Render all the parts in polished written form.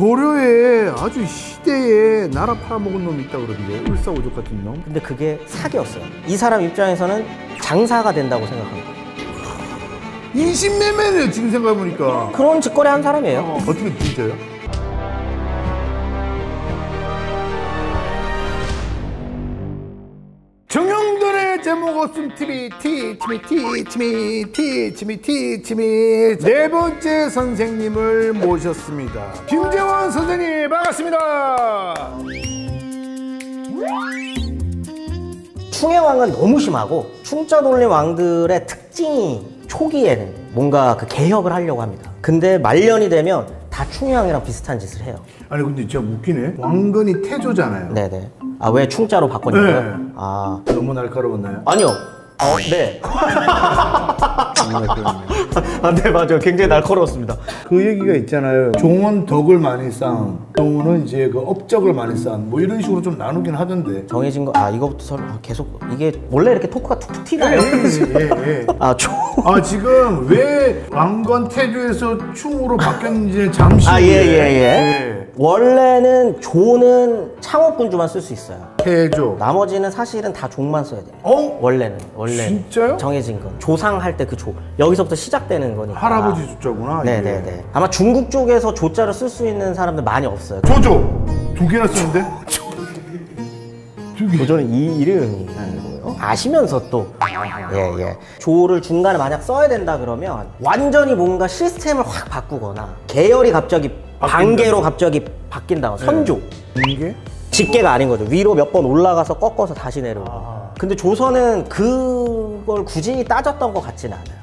고려에 아주 시대에 나라 팔아먹은 놈이 있다고 그러던데, 을사오적 같은 놈. 근데 그게 사기였어요. 이 사람 입장에서는 장사가 된다고 생각한 거예요. 인신매매네요, 지금 생각해보니까. 그런 짓거리 한 사람이에요. 어떻게 진짜요? 정형돈의 제목 웃음TV 티치미 네 번째 선생님을 모셨습니다. 김재원 선생님 반갑습니다. 충해왕은 너무 심하고 충자 돌림 왕들의 특징이 초기에는 뭔가 그 개혁을 하려고 합니다. 근데 말년이 되면 다 충해왕이랑 비슷한 짓을 해요. 아니 근데 진짜 웃기네. 왕건이 태조잖아요. 네네. 아, 왜 충자로 바꿨냐고요? 네. 아, 너무 날카로웠나요? 아니요. 네. 너무 날카로웠네요. 아, 네, 맞아요. 굉장히 날카로웠습니다. 그 얘기가 있잖아요. 종은 덕을 많이 쌓은, 종은 이제 그 업적을 많이 쌓은, 뭐 이런 식으로 좀 나누긴 하던데. 정해진 거, 아, 이거부터 서로 계속, 이게 원래 이렇게 토크가 툭툭 튀나요? 예. 아, 총. 아, 지금 왜 왕건 태조에서 충으로 바뀌었는지 잠시. 아, 예. 원래는 조는 창업군주만 쓸 수 있어요. 태조. 나머지는 사실은 다 종만 써야 돼요. 어? 원래는. 진짜요? 정해진 건. 조상할 때 그 조. 여기서부터 시작되는 거니까. 할아버지 조자구나. 네네네. 아마 중국 쪽에서 조자를 쓸 수 있는 사람들 많이 없어요. 조조! 두 개나 쓰는데? 조조는 이 이름이 거예요. 아시면서 또. 예. 조를 중간에 만약 써야 된다 그러면 완전히 뭔가 시스템을 확 바꾸거나 계열이 갑자기 반개로 갑자기 바뀐다. 선조. 이게? 직계가 아닌 거죠. 위로 몇 번 올라가서 꺾어서 다시 내려오고. 아. 근데 조선은 그걸 굳이 따졌던 것 같지는 않아요.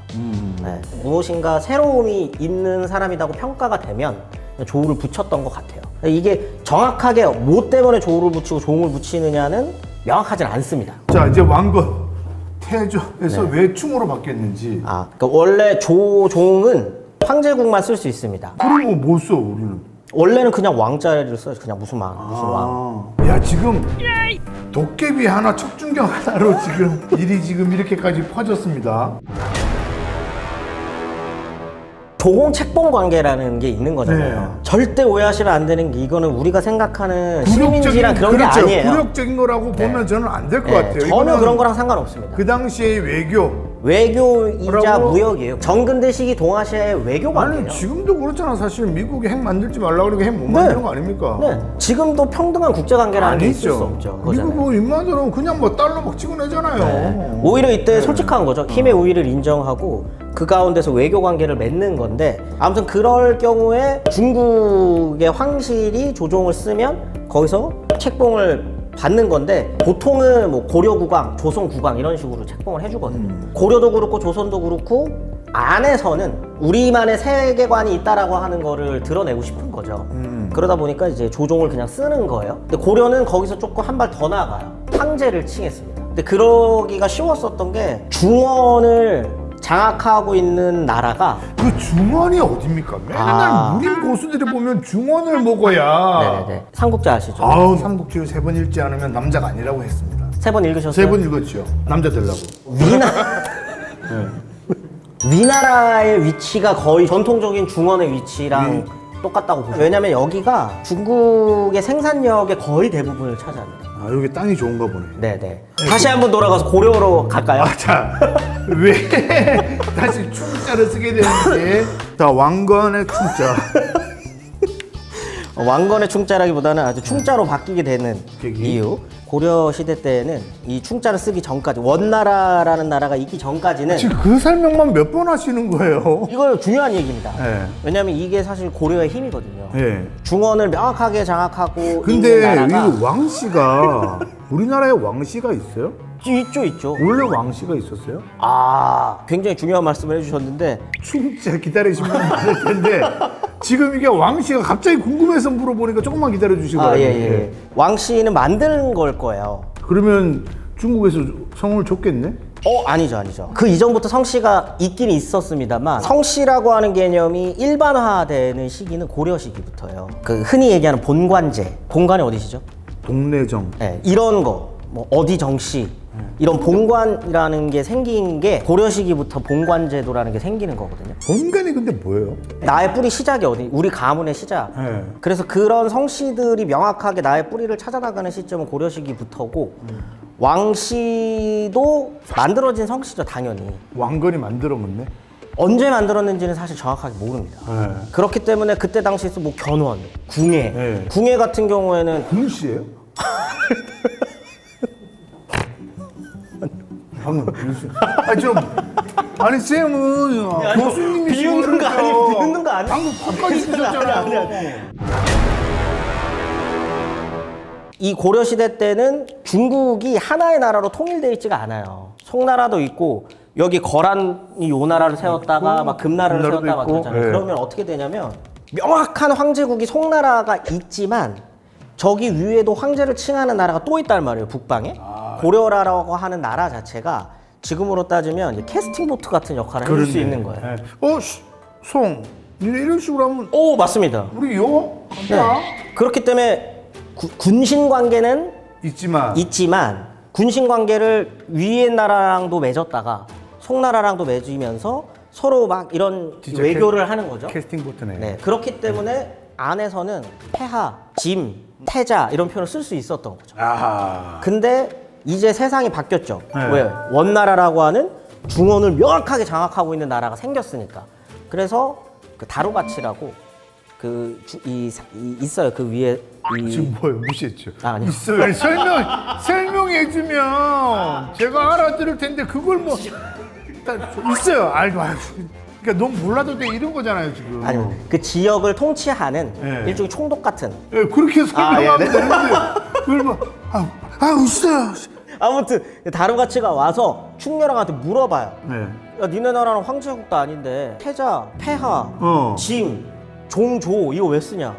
네. 무엇인가 새로움이 있는 사람이라고 평가가 되면 조를 붙였던 것 같아요. 이게 정확하게 뭐 때문에 조를 붙이고 종을 붙이느냐는 명확하진 않습니다. 자, 이제 왕건. 태조에서 네. 왜 충으로 바뀌었는지. 아, 그러니까 원래 조종은 황제국만 쓸 수 있습니다. 그리고 뭐 써 우리는? 원래는 그냥 왕자를 써야지. 그냥 무슨 왕. 야, 지금 도깨비 하나, 척준경 하나로 지금 일이 지금 이렇게까지 퍼졌습니다. 조공책봉 관계라는 게 있는 거잖아요. 네. 절대 오해하시면 안 되는 게 이거는 우리가 생각하는 식민지랑 그런 게 아니에요. 굴욕적인 거라고 보면 저는 안 될 것 같아요. 전혀 그런 거랑 상관없습니다. 그 당시의 외교이자 무역이에요. 정근대식이 동아시아의 외교관이에요. 아니 지금도 그렇잖아. 사실 미국이 핵 만들지 말라고 그러고 핵 못 만드는 거 아닙니까? 네. 지금도 평등한 국제관계라는 게 있을 수 없죠. 미국은 인마들은 그냥 뭐 달러 막 찍어내잖아요. 네. 오히려 이때 솔직한 거죠. 힘의 우위를 인정하고 그 가운데서 외교 관계를 맺는 건데, 아무튼 그럴 경우에 중국의 황실이 조종을 쓰면 거기서 책봉을 받는 건데, 보통은 뭐 고려국왕, 조선국왕 이런 식으로 책봉을 해주거든요. 고려도 그렇고 조선도 그렇고 안에서는 우리만의 세계관이 있다라고 하는 거를 드러내고 싶은 거죠. 그러다 보니까 이제 조종을 그냥 쓰는 거예요. 근데 고려는 거기서 조금 한 발 더 나아가요. 황제를 칭했습니다. 근데 그러기가 쉬웠었던 게 중원을 장악하고 있는 나라가. 그 중원이 어딥니까? 맨날 우리 고수들이 보면 중원을 먹어야. 네네네. 삼국지 아시죠? 아우, 삼국지를 3번 읽지 않으면 남자가 아니라고 했습니다. 3번 읽으셨어요? 3번 읽었죠. 남자 되려고. 네. 위나라의 위치가 거의 전통적인 중원의 위치랑 똑같다고 보죠. 왜냐면 여기가 중국의 생산력의 거의 대부분을 차지합니다. 아, 여기 땅이 좋은가 보네. 네네. 다시 한번 돌아가서 고려로 갈까요? 아, 자, 왜 다시 충자를 쓰게 되는지. 자, 왕건의 충자. 왕건의 충자라기보다는 아주 충자로 바뀌게 되는 이유. 고려 시대 때는 이 충자를 쓰기 전까지, 원나라라는 나라가 있기 전까지는. 지금 그 설명만 몇 번 하시는 거예요? 이거 중요한 얘기입니다. 네. 왜냐면 이게 사실 고려의 힘이거든요. 네. 중원을 명확하게 장악하고. 근데 있는 나라가. 이 왕씨가 우리나라에 왕씨가 있어요? 있죠. 원래 왕씨가 있었어요? 아, 굉장히 중요한 말씀을 해주셨는데. 충자 기다리시면 많을 텐데. 지금 이게 왕씨가 갑자기 궁금해서 물어보니까 조금만 기다려주시고. 아, 예. 왕씨는 만드는 걸 거예요. 그러면 중국에서 성을 줬겠네? 아니죠. 그 이전부터 성씨가 있긴 있었습니다만, 성씨라고 하는 개념이 일반화되는 시기는 고려 시기부터예요. 그 흔히 얘기하는 본관제. 본관이 어디시죠? 동네정. 네, 이런 거. 뭐 어디 정씨, 이런 본관이라는 게 생긴 게 고려 시기부터 본관 제도라는 게 생기는 거거든요. 본관이 근데 뭐예요? 나의 뿌리 시작이 어디? 우리 가문의 시작. 네. 그래서 그런 성씨들이 명확하게 나의 뿌리를 찾아나가는 시점은 고려 시기부터고 왕씨도 만들어진 성씨죠, 당연히. 왕건이 만들어먹네? 언제 만들었는지는 사실 정확하게 모릅니다. 네. 그렇기 때문에 그때 당시에 뭐 견훤, 궁예, 네. 궁예 같은 경우에는 궁씨예요? 아니 좀 아니 쌤은 교수님이 비웃는 거 아니에요? 비웃는 거 아니에요? 방금 바꿔 주셨잖아요. 이 고려시대 때는 중국이 하나의 나라로 통일되어 있지가 않아요. 송나라도 있고 여기 거란이 요나라를 세웠다가 막 금나라를 세웠다가 그러잖아요. 네. 그러면 어떻게 되냐면 명확한 황제국이 송나라가 있지만 저기 위에도 황제를 칭하는 나라가 또 있단 말이에요. 북방에. 고려라라고 하는 나라 자체가 지금으로 따지면 캐스팅 보트 같은 역할을 해줄 수 있는 거예요. 네. 어? 송, 니네 이런 식으로 하면 오, 맞습니다. 우리 요? 네. 그렇기 때문에 군신 관계는 있지만 군신 관계를 위의 나라랑도 맺었다가 송나라랑도 맺으면서 서로 막 이런 외교를 하는 거죠. 캐스팅 보트네. 네. 그렇기 때문에 안에서는 폐하, 짐, 태자 이런 표현을 쓸 수 있었던 거죠. 아하. 근데 이제 세상이 바뀌었죠. 네. 왜? 원나라라고 하는 중원을 명확하게 장악하고 있는 나라가 생겼으니까. 그래서 그 다루가치라고 그 있어요. 그 위에 이... 지금 뭐예요? 무시했죠? 아, 있어요. 설명해주면 제가 알아들을 텐데 그걸 뭐 있어요. 알고 그러니까 너무 몰라도 돼 이런 거잖아요 지금. 아니요. 그 지역을 통치하는 네. 일종의 총독 같은. 예, 네, 그렇게 설명하면 되는데 그걸 뭐 있어요. 아무튼 다루가치가 와서 충렬왕한테 물어봐요. 네. 야, 니네 나라는 황제국도 아닌데 태자, 폐하, 짐, 종조 이거 왜 쓰냐.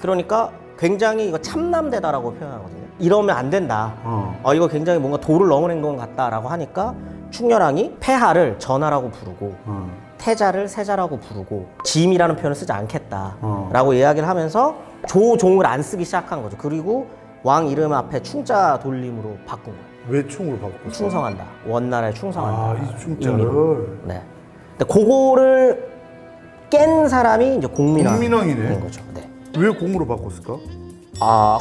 그러니까 굉장히 이거 참남되다라고 표현하거든요. 이러면 안 된다. 이거 굉장히 뭔가 도를 넘은 행동 같다라고 하니까 충렬왕이 폐하를 전하라고 부르고 태자를 세자라고 부르고 짐이라는 표현을 쓰지 않겠다라고 이야기를 하면서 조종을 안 쓰기 시작한 거죠. 그리고 왕 이름 앞에 충자 돌림으로 바꾼 거예요. 왜 충으로 바꿨어요? 충성한다. 원나라에 충성한다. 아, 이 충자를. 네. 근데 그거를 깬 사람이 이제 공민왕인 거죠. 네. 왜 공으로 바꿨을까? 아,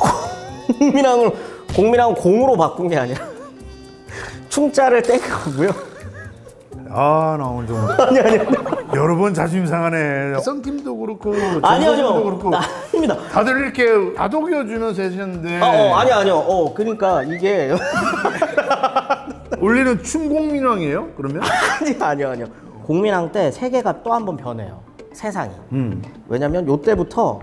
공민왕을 공으로 바꾼 게 아니라 충자를 뗀 거고요. 아, 나 오늘 좀 아니 여러 번 자존심 상하네. 썬팀도 그렇고 정성팀도 그렇고 아닙니다. 다들 이렇게 다독여주는 세션인데 아니요 그러니까 이게 원래는 충공민왕이에요? 그러면? 아니요 공민왕 때 세계가 또 한 번 변해요. 세상이 왜냐면 요때부터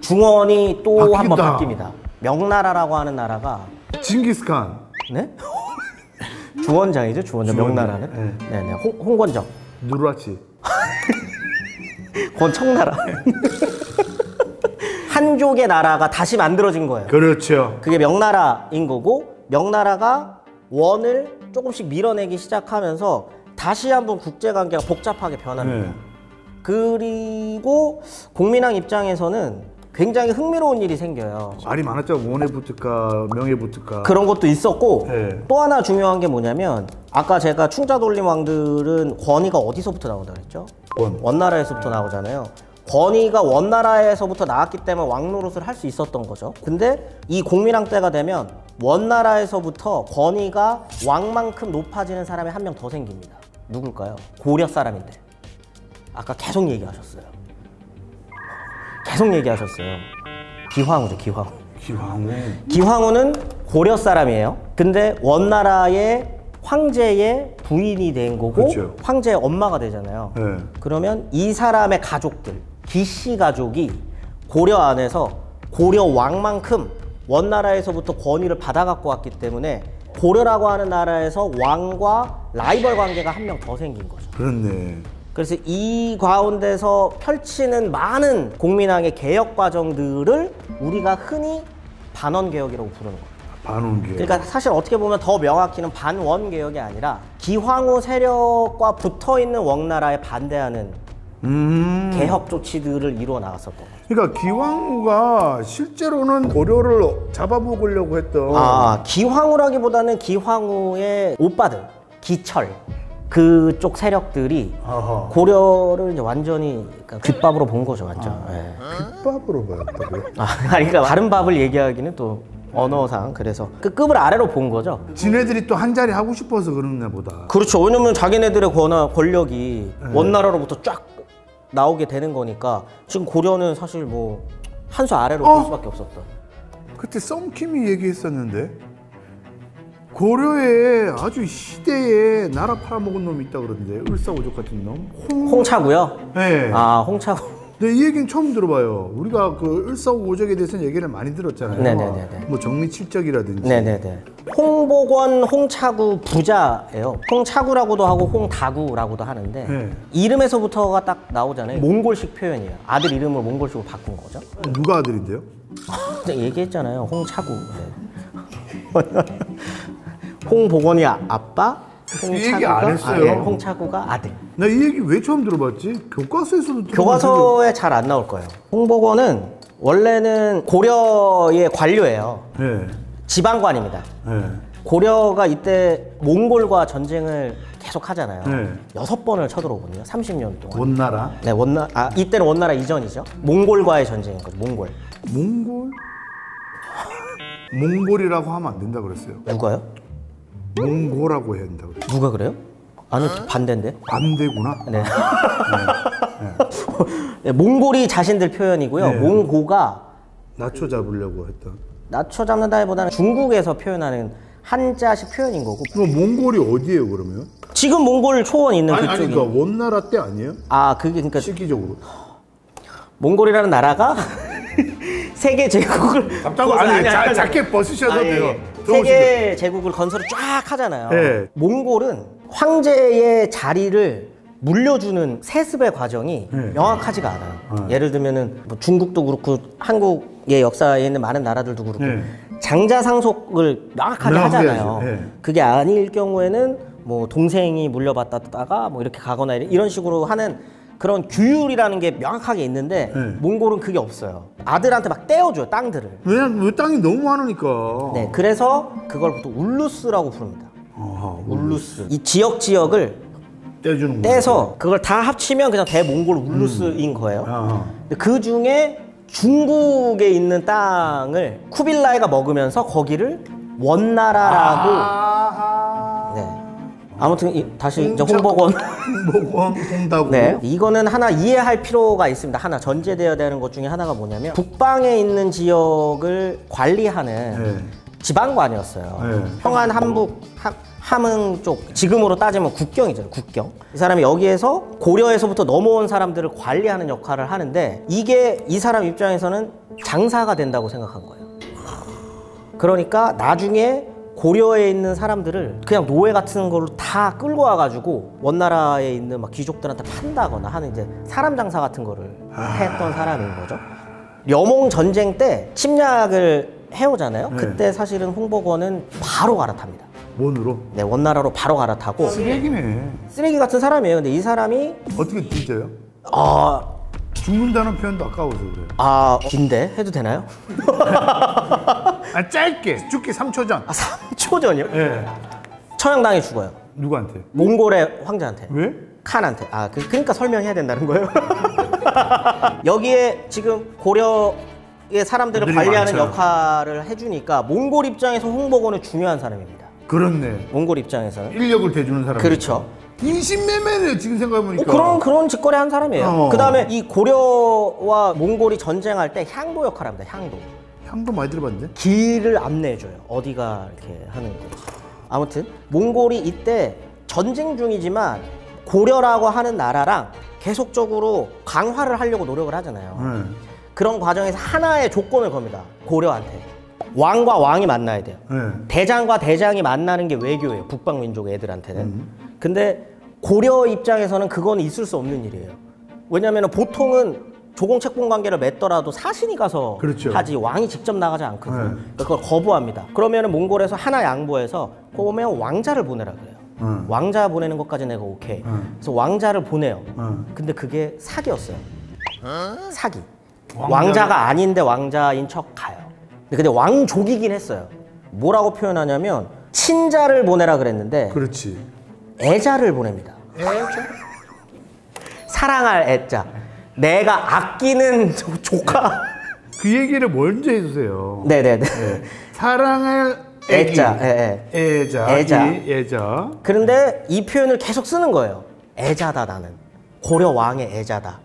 중원이 또 한 번 바뀝니다. 명나라라고 하는 나라가 징기스칸 네? 주원장이죠, 주원장. 명나라는. 네. 네네. 홍건적. 누르하치. 권청나라. 한족의 나라가 다시 만들어진 거예요. 그렇죠. 그게 명나라인 거고, 명나라가 원을 조금씩 밀어내기 시작하면서 다시 한번 국제관계가 복잡하게 변합니다. 네. 그리고 공민왕 입장에서는 굉장히 흥미로운 일이 생겨요. 말이 많았죠. 원에 붙을까 명에 붙을까 그런 것도 있었고 네. 또 하나 중요한 게 뭐냐면 아까 제가 충자돌림 왕들은 권위가 어디서부터 나온다고 그랬죠? 원나라에서부터 나오잖아요. 권위가 원나라에서부터 나왔기 때문에 왕노릇을 할 수 있었던 거죠. 근데 이 공민왕 때가 되면 원나라에서부터 권위가 왕만큼 높아지는 사람이 한 명 더 생깁니다. 누굴까요? 고려 사람인데 아까 계속 얘기하셨어요. 기황후죠, 기황후. 기황후는 고려 사람이에요. 근데 원나라의 황제의 부인이 된 거고 그렇죠. 황제의 엄마가 되잖아요. 네. 그러면 이 사람의 가족들, 기씨 가족이 고려 안에서 고려 왕만큼 원나라에서부터 권위를 받아갖고 왔기 때문에 고려라고 하는 나라에서 왕과 라이벌 관계가 한 명 더 생긴 거죠. 그렇네. 그래서 이 가운데서 펼치는 많은 공민왕의 개혁 과정들을 우리가 흔히 반원개혁이라고 부르는 거예요. 반원개혁. 그러니까 사실 어떻게 보면 더 명확히는 반원개혁이 아니라 기황후 세력과 붙어있는 원나라에 반대하는 개혁 조치들을 이루어 나갔었던 거죠. 그러니까 기황후가 실제로는 고려를 잡아먹으려고 했던. 아, 기황후라기보다는 기황후의 오빠들, 기철 그쪽 세력들이 아하. 고려를 이제 완전히 귓밥으로 본 거죠, 완전. 아, 네. 귓밥으로 봤다고요? 아, 그러니까 다른 밥을 얘기하기는 또 언어상 그래서 그 급을 아래로 본 거죠. 지네들이 또 한 자리 하고 싶어서 그런가 보다. 그렇죠. 왜냐면 자기네들의 권력이 네. 원나라로부터 쫙 나오게 되는 거니까 지금 고려는 사실 뭐 한 수 아래로 볼 수밖에 없었던. 그때 썸킴이 얘기했었는데 고려에 아주 시대에 나라 팔아먹은 놈이 있다 그러던데 을사오적 같은 놈. 홍차구요? 네. 아 홍차구. 네, 이 얘기는 처음 들어봐요. 우리가 그 을사오적에 대해서는 얘기를 많이 들었잖아요. 네네네. 뭐 정리칠적이라든지. 네네네. 홍복원, 홍차구 부자예요. 홍차구라고도 하고 홍다구라고도 하는데 네. 이름에서부터가 딱 나오잖아요. 몽골식 표현이에요. 아들 이름을 몽골식으로 바꾼 거죠. 누가 아들인데요? 얘기했잖아요. 홍차구. 네. 홍복원이 아빠? 홍차구가, 얘기 안 했어요. 아, 네. 홍차구가 아들. 나 이 얘기 왜 처음 들어봤지? 교과서에서도 교과서에 잘 안 나올 거예요. 홍복원은 원래는 고려의 관료예요. 네. 지방관입니다. 네. 고려가 이때 몽골과 전쟁을 계속 하잖아요. 네. 6번을 쳐들어오거든요. 30년 동안. 원나라? 네, 원나라. 아, 이때는 원나라 이전이죠. 몽골과의 전쟁인 거죠. 몽골. 몽골? 몽골이라고 하면 안 된다 그랬어요. 누가요? 몽고라고 해야 된다고. 누가 그래요? 아니 반대인데. 반대구나. 네. 네. 몽골이 자신들 표현이고요. 네. 몽고가 낮춰 잡으려고 했던. 낮춰 잡는다기보다는 중국에서 표현하는 한자식 표현인 거고. 그럼 몽골이 어디예요 그러면? 지금 몽골 초원 있는 그쪽이. 아니 그러니까 원나라 때 아니에요? 아 그게 그러니까 시기적으로. 몽골이라는 나라가 세계 제국을 갑자기 아니 작게 벗으셔도 돼요. 세계 제국을 건설을 쫙 하잖아요. 네. 몽골은 황제의 자리를 물려주는 세습의 과정이 네. 명확하지가 않아요. 네. 예를 들면 뭐 중국도 그렇고 한국의 역사에 있는 많은 나라들도 그렇고 네. 장자 상속을 명확하게 하잖아요. 네. 그게 아닐 경우에는 뭐 동생이 물려받다가 뭐 이렇게 가거나 이런 식으로 하는 그런 규율이라는 게 명확하게 있는데 네. 몽골은 그게 없어요. 아들한테 막 떼어줘요 땅들을. 왜 땅이 너무 많으니까. 네, 그래서 그걸 보통 울루스라고 부릅니다. 아하, 울루스. 이 지역을 떼주는 떼서 거구나. 그걸 다 합치면 그냥 대몽골 울루스인 거예요. 아하. 그 중에 중국에 있는 땅을 쿠빌라이가 먹으면서 거기를 원나라라고. 아하. 네. 아무튼 다시 홍복원, 홍다구. 네, 이거는 하나 이해할 필요가 있습니다. 하나 전제되어야 되는 것 중에 하나가 뭐냐면 북방에 있는 지역을 관리하는 네. 지방관이었어요. 네. 평안, 함북, 함흥 쪽 지금으로 따지면 국경이잖아요. 국경. 이 사람이 여기에서 고려에서부터 넘어온 사람들을 관리하는 역할을 하는데 이게 이 사람 입장에서는 장사가 된다고 생각한 거예요. 그러니까 나중에 고려에 있는 사람들을 그냥 노예 같은 걸로 다 끌고 와가지고 원나라에 있는 막 귀족들한테 판다거나 하는 이제 사람 장사 같은 거를 했던 사람인 거죠. 여몽전쟁 때 침략을 해오잖아요. 네. 그때 사실은 홍복원은 바로 갈아탑니다. 원으로? 네, 원나라로 바로 갈아타고. 쓰레기네. 쓰레기 같은 사람이에요. 근데 이 사람이 어떻게 뒤져요? 아... 죽는다는 표현도 아까워서 그래요. 아, 긴데? 해도 되나요? 아, 짧게! 죽기 3초 전! 아, 3초 전이요? 예. 네. 처형당해 죽어요. 누구한테? 몽골의 황제한테. 왜? 칸한테. 아, 그러니까 설명해야 된다는 거예요? 여기에 지금 고려의 사람들을 관리하는 많죠. 역할을 해주니까 몽골 입장에서 홍복원은 중요한 사람입니다. 그렇네. 몽골 입장에서는. 인력을 대주는 사람. 그렇죠. 인신매매네요 지금 생각해보니까. 그런 짓거리 한 사람이에요. 그 다음에 이 고려와 몽골이 전쟁할 때 향도 역할을 합니다. 향도. 향도 많이 들어봤는데? 길을 안내해줘요. 어디가 이렇게 하는 거. 아무튼 몽골이 이때 전쟁 중이지만 고려라고 하는 나라랑 계속적으로 강화를 하려고 노력을 하잖아요. 그런 과정에서 하나의 조건을 겁니다. 고려한테. 왕과 왕이 만나야 돼요. 대장과 대장이 만나는 게 외교예요. 북방민족 애들한테는. 근데 고려 입장에서는 그건 있을 수 없는 일이에요. 왜냐하면 보통은 조공책봉 관계를 맺더라도 사신이 가서 그렇죠. 하지 왕이 직접 나가지 않거든요. 네. 그걸 거부합니다. 그러면 몽골에서 하나 양보해서 그러면 왕자를 보내라 그래요. 왕자 보내는 것까지 내가 오케이. 그래서 왕자를 보내요. 근데 그게 사기였어요. 사기. 왕자가 아닌데 왕자인 척 가요. 근데 왕족이긴 했어요. 뭐라고 표현하냐면 친자를 보내라 그랬는데 그렇지. 애자를 보냅니다. 애자? 사랑할 애자. 내가 아끼는 조카. 그 얘기를 먼저 해주세요. 네네네. 네. 사랑할 애기. 애자. 네, 네. 애자. 애자. 애자. 그런데 이 표현을 계속 쓰는 거예요. 애자다 나는. 고려 왕의 애자다.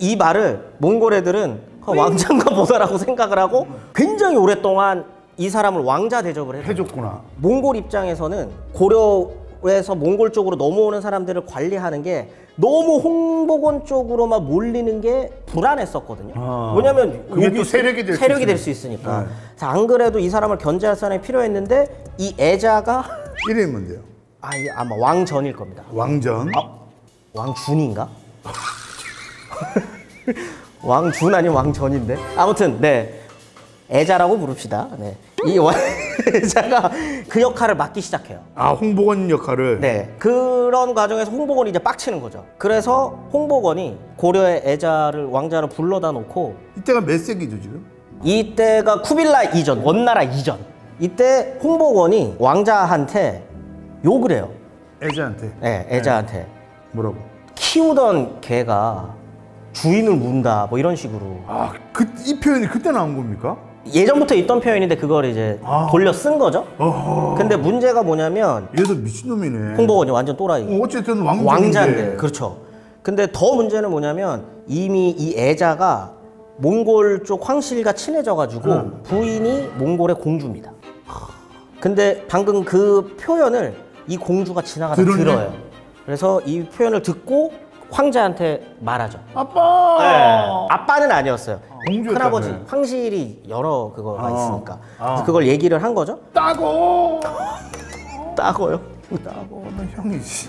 이 말을 몽골 애들은 왕자인가 보다라고 생각을 하고 굉장히 오랫동안 이 사람을 왕자 대접을 해줬구나. 몽골 입장에서는 고려에서 몽골 쪽으로 넘어오는 사람들을 관리하는 게 너무 홍복원 쪽으로만 몰리는 게 불안했었거든요. 아, 왜냐면 그게 또 세력이 될 수 있으니까. 네. 안 그래도 이 사람을 견제할 사람이 필요했는데 이 애자가 이름이 뭔데요? 아, 아마 왕전일 겁니다. 왕전? 아, 왕준인가? 왕준 아니면 왕전인데 아무튼 네 애자라고 부릅시다. 네. 이 애자가 그 역할을 맡기 시작해요. 아, 홍복원 역할을? 네. 그런 과정에서 홍복원이 이제 빡치는 거죠. 그래서 홍복원이 고려의 애자를 왕자로 불러다 놓고 이때가 몇 세기죠 지금? 이때가 쿠빌라이 이전, 원나라 이전. 이때 홍복원이 왕자한테 욕을 해요. 애자한테? 네, 애자한테. 네. 뭐라고? 키우던 개가 주인을 문다 뭐 이런 식으로. 아, 그 이 표현이 그때 나온 겁니까? 예전부터 있던 표현인데 그걸 이제 돌려 쓴 거죠. 어허. 근데 문제가 뭐냐면 얘도 미친놈이네. 홍복원이 완전 또라이. 어쨌든 왕자인데. 그렇죠. 근데 더 문제는 뭐냐면 이미 이 애자가 몽골 쪽 황실과 친해져 가지고 부인이 몽골의 공주입니다. 근데 방금 그 표현을 이 공주가 지나가다 들어요. 그래서 이 표현을 듣고 황자한테 말하죠. 아빠! 네. 아빠는 아니었어요. 큰아버지, 황실이 여러 그거가 있으니까. 그래서 그걸 얘기를 한 거죠. 따고! 따고요? 따고는 형이지.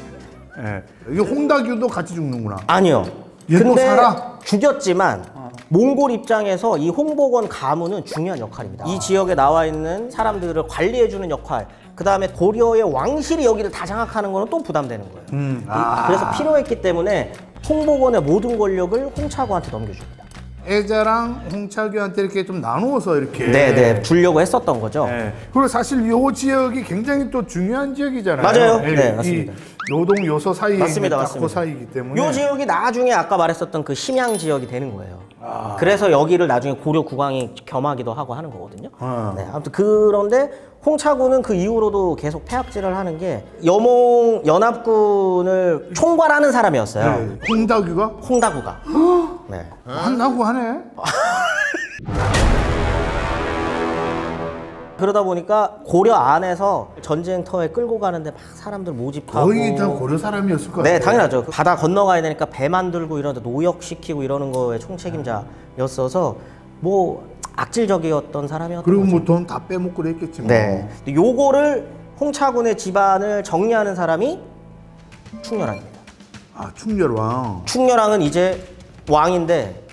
네. 이게 홍다규도 같이 죽는구나. 아니요. 얘도 살아? 죽였지만 몽골 입장에서 이 홍복원 가문은 중요한 역할입니다. 이 지역에 나와 있는 사람들을 관리해주는 역할, 그 다음에 고려의 왕실이 여기를 다 장악하는 거는 또 부담되는 거예요. 그래서 필요했기 때문에 홍복원의 모든 권력을 홍차구한테 넘겨줍니다. 애자랑 홍차구한테 이렇게 좀 나누어서 이렇게 네네 주려고 했었던 거죠. 네. 그리고 사실 요 지역이 굉장히 또 중요한 지역이잖아요. 맞아요. 네, 네 맞습니다. 노동 요소 사이에 딱그 사이이기 때문에 요 지역이 나중에 아까 말했었던 그 심양 지역이 되는 거예요. 아. 그래서 여기를 나중에 고려 국왕이 겸하기도 하고 하는 거거든요. 네, 아무튼 그런데 홍차구는 그 이후로도 계속 폐악질을 하는 게 여몽 연합군을 총괄하는 사람이었어요. 네. 홍다구가? 홍다구가. 네. 한다구 하네. 그러다 보니까 고려 안에서 전쟁터에 끌고 가는데 막 사람들 모집하고 거의 다 고려 사람이었을 거예요. 네, 당연하죠. 바다 건너가야 되니까 배 만들고 이런데 노역시키고 이러는 거에 총책임자였어서 뭐 악질적이었던 사람이었던 거죠. 그리고 뭐 돈 다 빼먹고 그랬겠지 뭐. 네. 요거를 홍차군의 집안을 정리하는 사람이 충렬왕입니다. 아, 충렬왕. 충렬왕은 이제 왕인데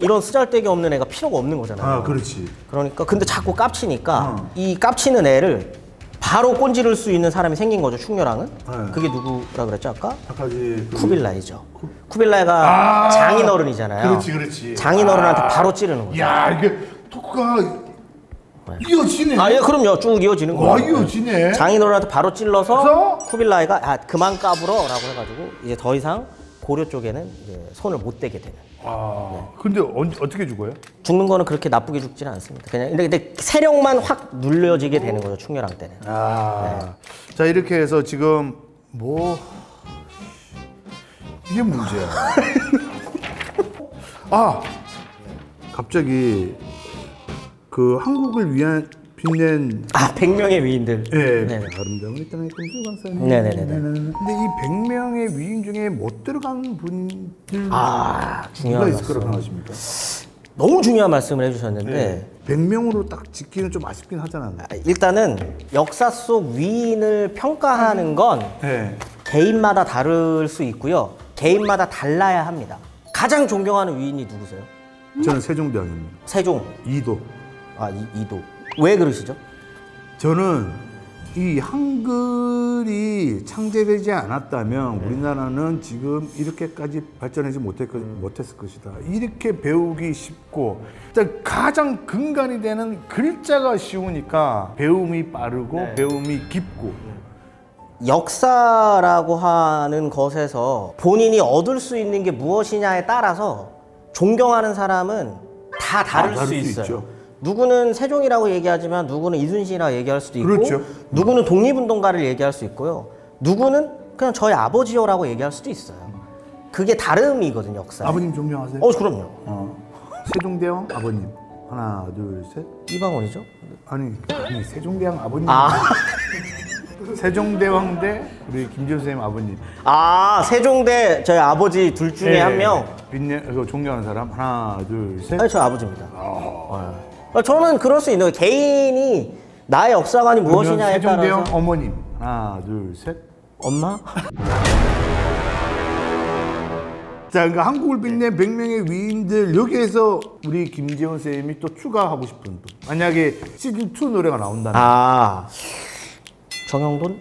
이런 쓰잘데기 없는 애가 필요가 없는 거잖아요. 아, 그렇지. 그러니까 근데 자꾸 깝치니까 이 깝치는 애를 바로 꼰지를 수 있는 사람이 생긴 거죠. 충렬왕은. 네. 그게 누구라 그랬죠 아까? 아까지 쿠빌라이죠. 쿠빌라이가 장인어른이잖아요. 그렇지, 그렇지. 장인어른한테 바로 찌르는 거죠. 야, 이게 토크가 네. 이어지네. 아, 예, 그럼요. 쭉 이어지는 거예요. 와, 이어지네. 장인어른한테 바로 찔러서 그래서? 쿠빌라이가 아, 그만 까불어라고 해가지고 이제 더 이상 고려 쪽에는 이제 손을 못 대게 되는. 아, 네. 근데 어떻게 죽어요? 죽는 거는 그렇게 나쁘게 죽지는 않습니다. 그냥 근데 세력만 확 눌려지게 되는 거죠 충렬왕 때는. 아, 네. 자 이렇게 해서 지금 뭐 이게 문제야. 아, 갑자기 그 한국을 위한 빛낸 아 100명의 위인들. 네. 네. 아름다운 일단은 김수광사님. 네네네. 근데 이 100명의 위인 중에 못 들어간 분들 중요한 있을 거라고 생각하십니까? 너무 중요한 말씀을 해주셨는데 네. 100명으로 딱 짓기는 좀 아쉽긴 하잖아요. 일단은 역사 속 위인을 평가하는 건 네. 개인마다 다를 수 있고요. 개인마다 달라야 합니다. 가장 존경하는 위인이 누구세요? 저는 세종대왕입니다. 세종. 이도. 아, 이도. 왜 그러시죠? 저는 이 한글이 창제되지 않았다면 우리나라는 지금 이렇게까지 발전하지 못했을 것이다. 이렇게 배우기 쉽고 일단 가장 근간이 되는 글자가 쉬우니까 배움이 빠르고 네. 배움이 깊고 역사라고 하는 것에서 본인이 얻을 수 있는 게 무엇이냐에 따라서 존경하는 사람은 다 다를 수 있어요. 있죠. 누구는 세종이라고 얘기하지만 누구는 이순신이라고 얘기할 수도 있고 그렇죠. 누구는 독립운동가를 얘기할 수 있고요. 누구는 그냥 저희 아버지요라고 얘기할 수도 있어요. 그게 다름이거든요, 역사에. 아버님 존경하세요? 그럼요. 세종대왕 아버님. 하나, 둘, 셋. 이방원이죠? 아니 세종대왕 아버님. 세종대왕 대 우리 김재원 선생님 아버님. 세종대 저희 아버지 둘 중에 네. 한 명. 그 존경하는 사람. 하나, 둘, 셋. 저 아버지입니다. 저는 그럴 수 있는 거예요. 개인이 나의 역사관이 무엇이냐에 따라서. 세종대왕 어머님. 하나, 둘, 셋. 엄마? 자, 그러니까 한국을 빛낸 100명의 위인들, 여기에서 우리 김재원 쌤이 또 추가하고 싶은 분. 만약에 시즌2 노래가 나온다면. 정형돈?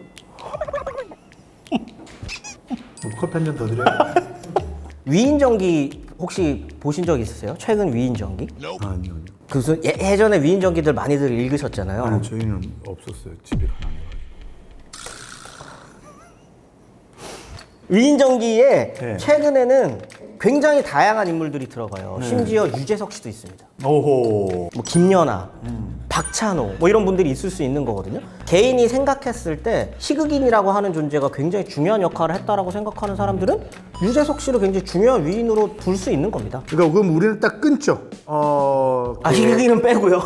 커피 한 잔 더 드려요. 위인전기 혹시 보신 적 있으세요? 최근 위인전기? 아니요. 무슨 예전에 위인전기들 많이들 읽으셨잖아요. 아니, 저희는 없었어요. 집에 가난해가지고. 위인전기에 네. 최근에는 굉장히 다양한 인물들이 들어가요. 네. 심지어 유재석 씨도 있습니다. 오호. 뭐 김연아, 박찬호 뭐 이런 분들이 있을 수 있는 거거든요. 개인이 생각했을 때 희극인이라고 하는 존재가 굉장히 중요한 역할을 했다라고 생각하는 사람들은 유재석 씨를 굉장히 중요한 위인으로 둘 수 있는 겁니다. 그러니까 그럼 우리는 딱 끊죠. 희극인은 빼고요.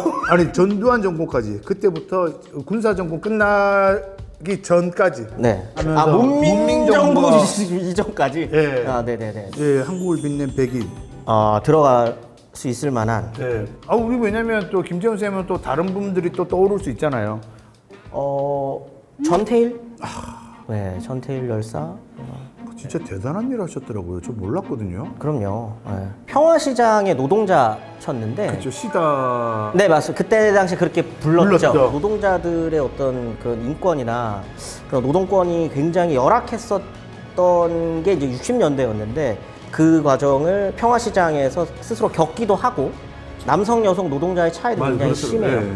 전두환 정권까지, 그때부터 군사 정권 끝나기 전까지. 네. 문민정부 이전까지. 네. 네네네. 예, 한국을 빛낸 백인. 들어갈 수 있을 만한. 네. 우리 왜냐면 또 김재원 쌤은 또 다른 분들이 또 떠오를 수 있잖아요. 전태일? 네, 전태일 열사. 진짜 대단한 일을 하셨더라고요. 저 몰랐거든요. 그럼요. 네. 평화시장의 노동자 쳤는데. 그렇죠. 시다. 네, 맞습니다. 그때 당시 그렇게 불렀죠. 노동자들의 어떤 그런 인권이나 그런 노동권이 굉장히 열악했었던 게 이제 60년대였는데 그 과정을 평화시장에서 스스로 겪기도 하고, 남성 여성 노동자의 차이도 굉장히 심해요. 네.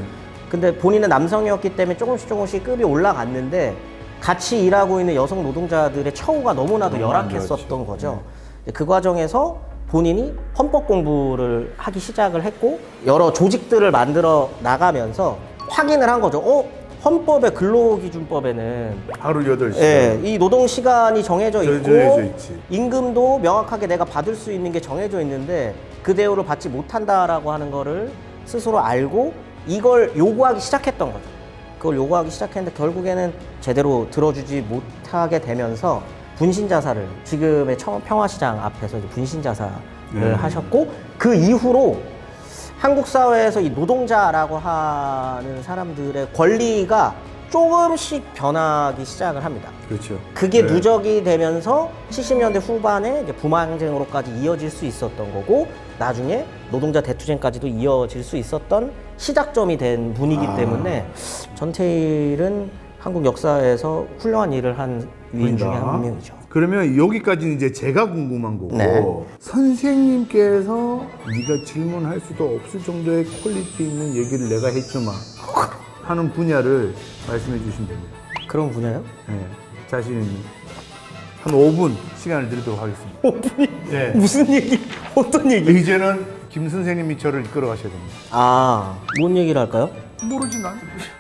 근데 본인은 남성이었기 때문에 조금씩 급이 올라갔는데 같이 일하고 있는 여성 노동자들의 처우가 너무나도 열악했었던 거죠. 네. 그 과정에서 본인이 헌법 공부를 하기 시작을 했고 여러 조직들을 만들어 나가면서 확인을 한 거죠. 헌법의 근로기준법에는 하루 8시간 이 노동시간이 정해져 있고 임금도 명확하게 내가 받을 수 있는 게 정해져 있는데 그 대우를 받지 못한다라고 하는 거를 스스로 알고 이걸 요구하기 시작했던 거죠. 그걸 요구하기 시작했는데 결국에는 제대로 들어주지 못하게 되면서 분신자살을, 지금의 평화시장 앞에서 이제 분신자살을 하셨고, 그 이후로 한국 사회에서 이 노동자라고 하는 사람들의 권리가 조금씩 변하기 시작을 합니다. 그렇죠. 그게 누적이 되면서 70년대 후반에 이제 부마항쟁으로까지 이어질 수 있었던 거고, 나중에 노동자 대투쟁까지도 이어질 수 있었던 시작점이 된 분이기 때문에 전태일은 한국 역사에서 훌륭한 일을 한 위인 중에 한 명이죠. 그러면 여기까지는 이제 제가 궁금한 거고, 선생님께서 네가 질문할 수도 없을 정도의 퀄리티 있는 얘기를 내가 했지만 하는 분야를 말씀해 주시면 됩니다. 그런 분야요? 네, 자신 있는. 한 5분 시간을 드리도록 하겠습니다. 5분이? 네. 무슨 얘기? 어떤 얘기? 이제는 김 선생님이 저를 이끌어 가셔야 됩니다. 뭔 얘기를 할까요? 모르지, 난.